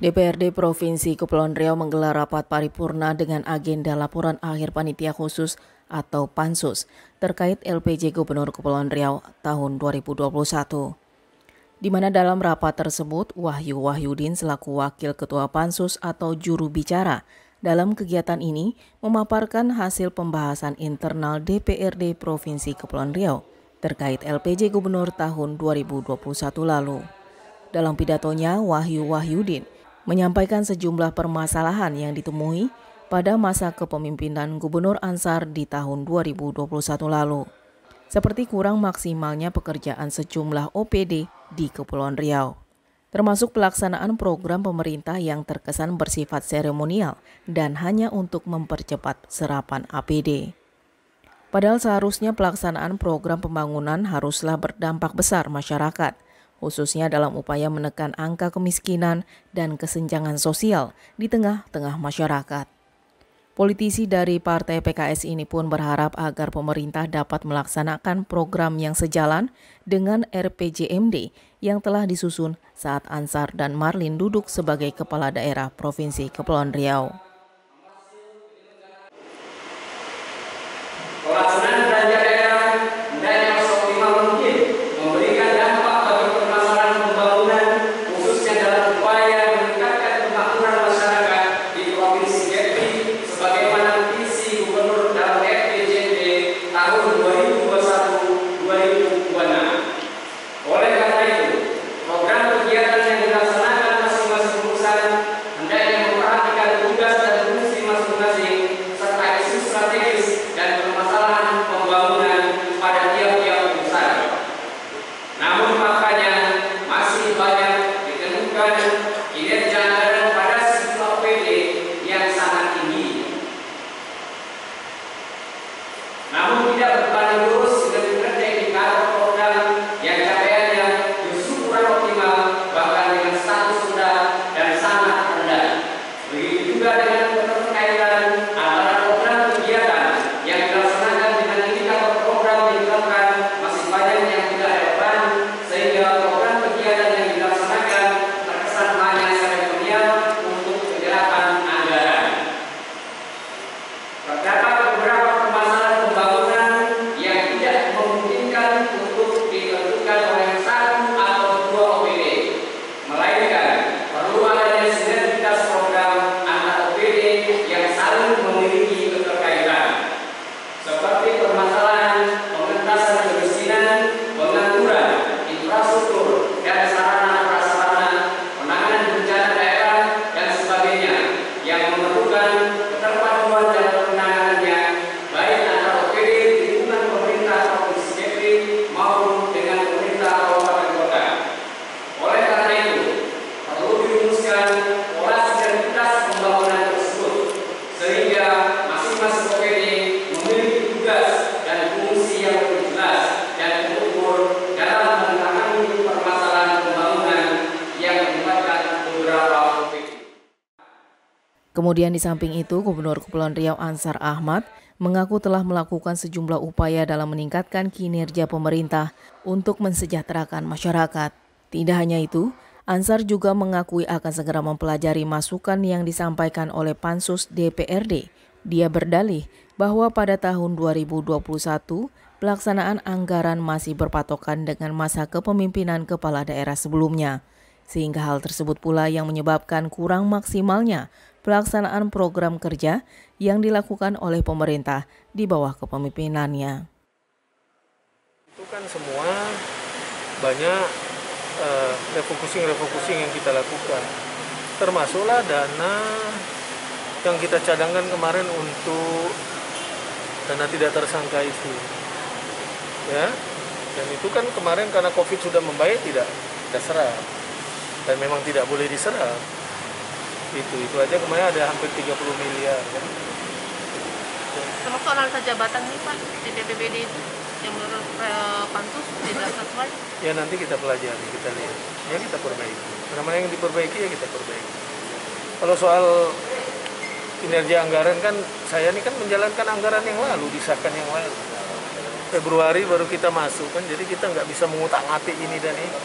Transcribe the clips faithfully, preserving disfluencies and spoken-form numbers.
D P R D Provinsi Kepulauan Riau menggelar rapat paripurna dengan agenda laporan akhir panitia khusus atau PANSUS terkait L P J Gubernur Kepulauan Riau tahun dua ribu dua puluh satu. Di mana dalam rapat tersebut, Wahyu Wahyudin selaku Wakil Ketua PANSUS atau juru bicara dalam kegiatan ini memaparkan hasil pembahasan internal D P R D Provinsi Kepulauan Riau terkait L P J Gubernur tahun dua ribu dua puluh satu lalu. Dalam pidatonya, Wahyu Wahyudin menyampaikan sejumlah permasalahan yang ditemui pada masa kepemimpinan Gubernur Ansar di tahun dua ribu dua puluh satu lalu, seperti kurang maksimalnya pekerjaan sejumlah O P D di Kepulauan Riau, termasuk pelaksanaan program pemerintah yang terkesan bersifat seremonial dan hanya untuk mempercepat serapan A P B D. Padahal seharusnya pelaksanaan program pembangunan haruslah berdampak besar masyarakat, khususnya dalam upaya menekan angka kemiskinan dan kesenjangan sosial di tengah-tengah masyarakat. Politisi dari Partai P K S ini pun berharap agar pemerintah dapat melaksanakan program yang sejalan dengan R P J M D yang telah disusun saat Ansar dan Marlin duduk sebagai kepala daerah Provinsi Kepulauan Riau. Kemudian di samping itu, Gubernur Kepulauan Riau Ansar Ahmad mengaku telah melakukan sejumlah upaya dalam meningkatkan kinerja pemerintah untuk mensejahterakan masyarakat. Tidak hanya itu, Ansar juga mengakui akan segera mempelajari masukan yang disampaikan oleh Pansus D P R D. Dia berdalih bahwa pada tahun dua ribu dua puluh satu, pelaksanaan anggaran masih berpatokan dengan masa kepemimpinan kepala daerah sebelumnya, sehingga hal tersebut pula yang menyebabkan kurang maksimalnya pelaksanaan program kerja yang dilakukan oleh pemerintah di bawah kepemimpinannya. Itu kan semua banyak uh, refocusing-refocusing yang kita lakukan. Termasuklah dana yang kita cadangkan kemarin untuk dana tidak tersangka itu. Ya, dan itu kan kemarin karena COVID sudah membaik tidak kita serap. Dan memang tidak boleh diserap. Itu itu aja kemarin ada hampir tiga puluh miliar. Kan? Kalau soal jabatan ini Pak di A P B D itu yang menurut eh, Pansus tidak sesuai. Ya nanti kita pelajari, kita lihat. Ya kita perbaiki. Mana-mana yang diperbaiki ya kita perbaiki. Kalau soal kinerja anggaran kan saya ini kan menjalankan anggaran yang lalu, disahkan yang lalu. Februari baru kita masuk kan, jadi kita nggak bisa mengutak-atik ini dan ini.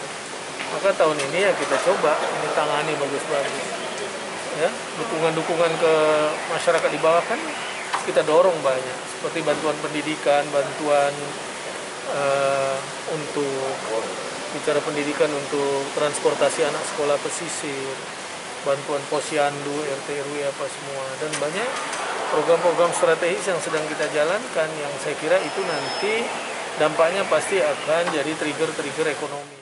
Maka tahun ini ya kita coba, ini tangani bagus-bagus. ya, dukungan-dukungan ke masyarakat di bawah kan kita dorong banyak, seperti bantuan pendidikan, bantuan uh, untuk bicara pendidikan untuk transportasi anak sekolah pesisir, bantuan posyandu, R T R W apa semua, dan banyak program-program strategis yang sedang kita jalankan yang saya kira itu nanti dampaknya pasti akan jadi trigger-trigger ekonomi.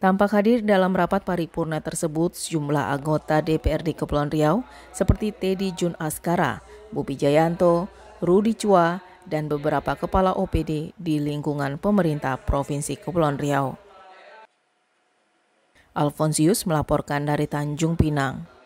Tampak hadir dalam rapat paripurna tersebut sejumlah anggota D P R D Kepulauan Riau seperti Teddy Jun Askara, Bobi Jayanto, Rudi Chua, dan beberapa kepala O P D di lingkungan pemerintah Provinsi Kepulauan Riau. Alfonsius melaporkan dari Tanjungpinang.